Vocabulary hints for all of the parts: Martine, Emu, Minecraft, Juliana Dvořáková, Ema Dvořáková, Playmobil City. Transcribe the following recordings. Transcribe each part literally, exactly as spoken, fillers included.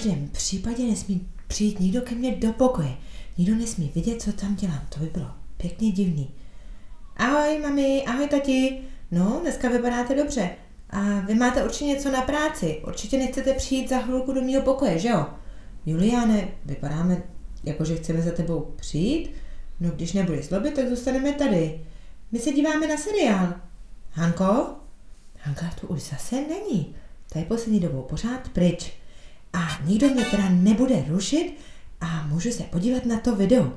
každém případě nesmí přijít nikdo ke mně do pokoje. Nikdo nesmí vidět, co tam dělám. To by bylo pěkně divný. Ahoj, mami, ahoj, tati. No, dneska vypadáte dobře. A vy máte určitě něco na práci. Určitě nechcete přijít za chvilku do mého pokoje, že jo? Juliane, vypadáme jako, že chceme za tebou přijít. No, když nebudeš zlobit, tak zůstaneme tady. My se díváme na seriál. Hanko? Hanka tu už zase není. Ta je poslední dobou pořád pryč. A nikdo mě teda nebude rušit a můžu se podívat na to video.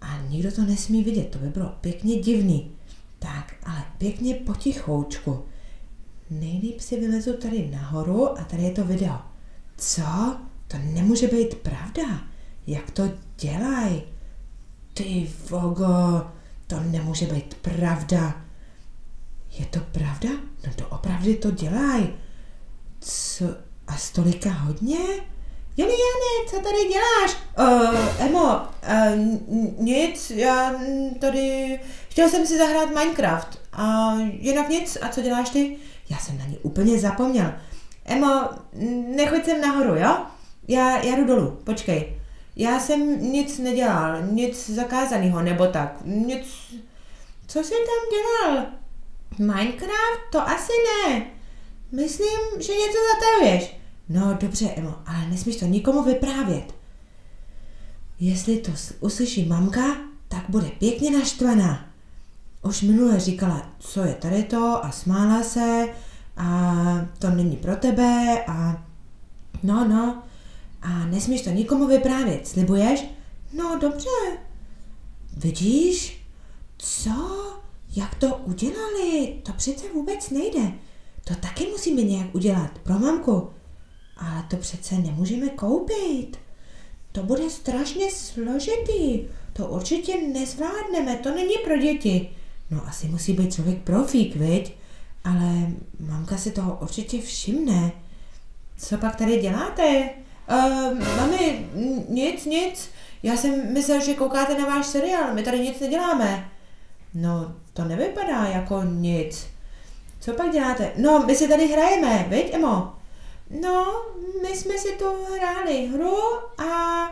A nikdo to nesmí vidět, to by bylo pěkně divný. Tak, ale pěkně potichoučku. Nejlíp si vylezu tady nahoru a tady je to video. Co? To nemůže být pravda. Jak to dělají? Ty vogo, to nemůže být pravda. Je to pravda? No to opravdu to dělají. Co? A stolika hodně? Juliane, co tady děláš? Uh, Emo, uh, nic, já tady... Chtěl jsem si zahrát Minecraft. A jinak nic, a co děláš ty? Já jsem na ní úplně zapomněl. Emo, nechoď sem nahoru, jo? Já, já jdu dolů, počkej. Já jsem nic nedělal, nic zakázaného, nebo tak, nic... Co jsi tam dělal? Minecraft? To asi ne. Myslím, že něco zatajuješ. No dobře, Emo, ale nesmíš to nikomu vyprávět. Jestli to uslyší mamka, tak bude pěkně naštvaná. Už minule říkala, co je tady to a smála se a to není pro tebe a no, no. A nesmíš to nikomu vyprávět, slibuješ? No dobře. Vidíš? Co? Jak to udělali? To přece vůbec nejde. To taky musíme nějak udělat pro mamku. Ale to přece nemůžeme koupit. To bude strašně složitý. To určitě nezvládneme, to není pro děti. No asi musí být člověk profík, viď? Ale mamka si toho určitě všimne. Co pak tady děláte? Uh, mami, nic, nic. Já jsem myslel, že koukáte na váš seriál, my tady nic neděláme. No, to nevypadá jako nic. Co pak děláte? No, my si tady hrajeme, viď, Emo? No, my jsme si tu hráli hru a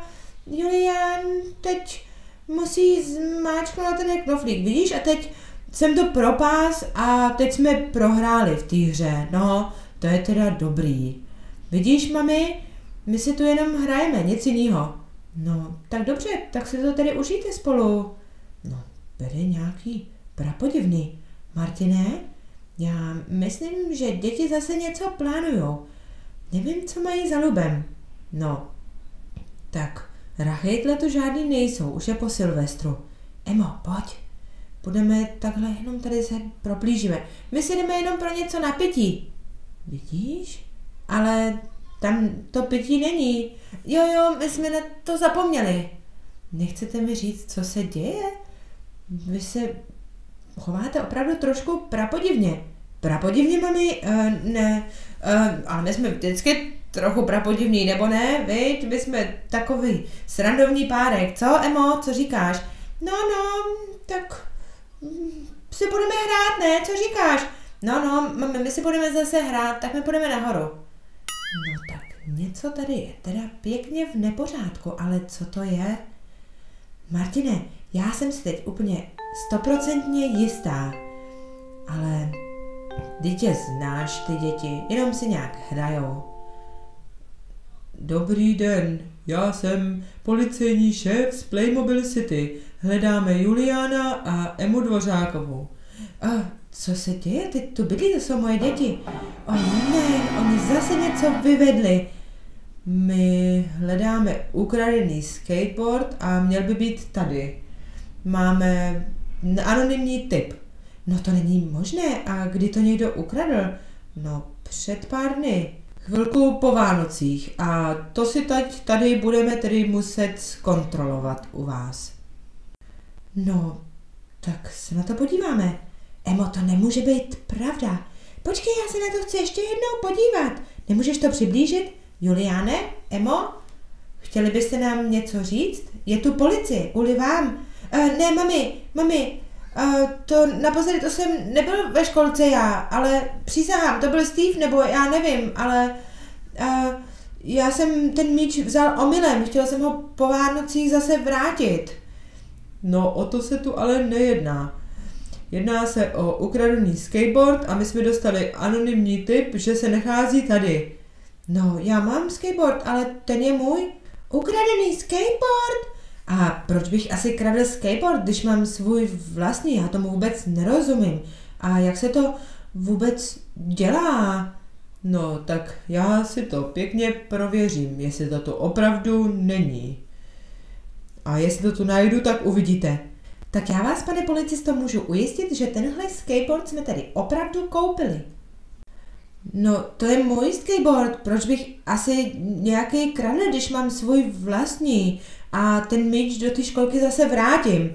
Julian teď musí zmáčknout ten knoflík, vidíš? A teď jsem to propás a teď jsme prohráli v té hře. No, to je teda dobrý. Vidíš, mami? My si tu jenom hrajeme, nic jiného. No, tak dobře, tak si to tady užijte spolu. No, bude nějaký prapodivný. Martine, já myslím, že děti zase něco plánujou. Nevím, co mají za lubem. No, tak rachejtle tu žádný nejsou, už je po Silvestru. Emo, pojď. Budeme takhle jenom tady se proplížíme. My si jdeme jenom pro něco na pití. Vidíš? Ale tam to pití není. Jo, jo, my jsme na to zapomněli. Nechcete mi říct, co se děje? Vy se chováte opravdu trošku prapodivně. Prapodivně, mami? E, ne. E, ale my jsme vždycky trochu prapodivní, nebo ne? Viď? My jsme takový srandovní párek. Co, Emo? Co říkáš? No, no, tak si budeme hrát, ne? Co říkáš? No, no, mami, my si budeme zase hrát, tak my půjdeme nahoru. No tak, něco tady je teda pěkně v nepořádku, ale co to je? Martine, já jsem si teď úplně stoprocentně jistá, ale dítě znáš ty děti, jenom si nějak hrajou. Dobrý den, já jsem policejní šéf z Playmobil City. Hledáme Juliana a Emu Dvořákovou. A co se děje? Teď tu bydlí, to jsou moje děti. O ne, oni zase něco vyvedli. My hledáme ukradený skateboard a měl by být tady. Máme anonymní tip. No to není možné. A kdy to někdo ukradl? No před pár dny. Chvilku po Vánocích. A to si teď tady budeme tedy muset zkontrolovat u vás. No, tak se na to podíváme. Emo, to nemůže být pravda. Počkej, já se na to chci ještě jednou podívat. Nemůžeš to přiblížit? Juliane? Emo? Chtěli byste nám něco říct? Je tu policie, kvůli vám. E, ne, mami, mami, e, to naposledy to jsem nebyl ve školce já, ale přísahám, to byl Steve, nebo já nevím, ale e, já jsem ten míč vzal omylem, chtěla jsem ho po Vánocích zase vrátit. No, o to se tu ale nejedná. Jedná se o ukradený skateboard a my jsme dostali anonymní tip, že se nachází tady. No, já mám skateboard, ale ten je můj. Ukradený skateboard? A proč bych asi kradl skateboard, když mám svůj vlastní? Já tomu vůbec nerozumím. A jak se to vůbec dělá? No, tak já si to pěkně prověřím, jestli to tu opravdu není. A jestli to tu najdu, tak uvidíte. Tak já vás, pane policisto, můžu ujistit, že tenhle skateboard jsme tady opravdu koupili. No, to je můj skateboard, proč bych asi nějaký kradl, když mám svůj vlastní a ten míč do té školky zase vrátím.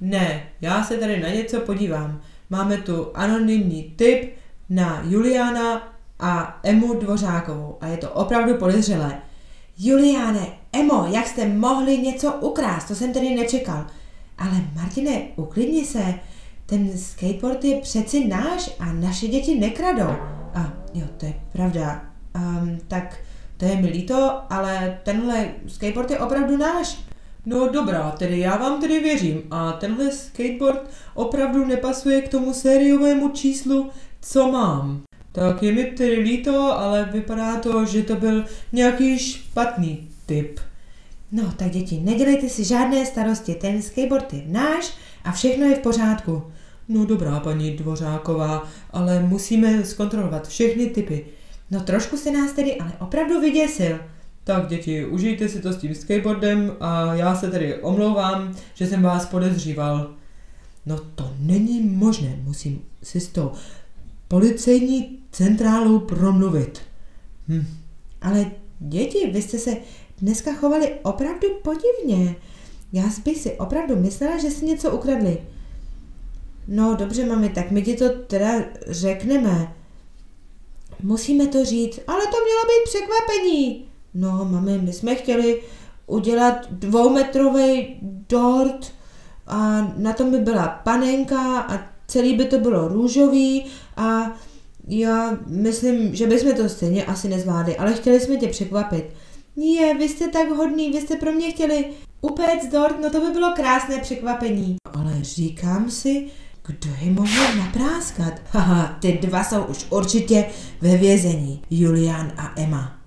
Ne, já se tady na něco podívám. Máme tu anonymní tip na Juliana a Emu Dvořákovou a je to opravdu podezřelé. Juliane, Emo, jak jste mohli něco ukrást, to jsem tedy nečekal. Ale Martine, uklidni se, ten skateboard je přeci náš a naše děti nekradou. A jo, to je pravda. Um, tak to je mi líto, ale tenhle skateboard je opravdu náš. No dobrá, tedy já vám tedy věřím a tenhle skateboard opravdu nepasuje k tomu sériovému číslu, co mám. Tak je mi tedy líto, ale vypadá to, že to byl nějaký špatný tip. No tak děti, nedělejte si žádné starosti, ten skateboard je náš a všechno je v pořádku. No dobrá, paní Dvořáková, ale musíme zkontrolovat všechny typy. No trošku se nás tedy ale opravdu vyděsil. Tak děti, užijte si to s tím skateboardem a já se tedy omlouvám, že jsem vás podezříval. No to není možné, musím si s tou policejní centrálou promluvit. Hm. Ale děti, vy jste se dneska chovali opravdu podivně. Já bych si opravdu myslela, že si něco ukradli. No dobře, mami, tak my ti to teda řekneme. Musíme to říct, ale to mělo být překvapení. No, mami, my jsme chtěli udělat dvoumetrový dort a na tom by byla panenka a celý by to bylo růžový a já myslím, že bychom to stejně asi nezvládli, ale chtěli jsme tě překvapit. Je, vy jste tak hodný, vy jste pro mě chtěli upéct dort, no to by bylo krásné překvapení. Ale říkám si, kdo je mohl napráskat? Haha, ty dva jsou už určitě ve vězení, Julian a Ema.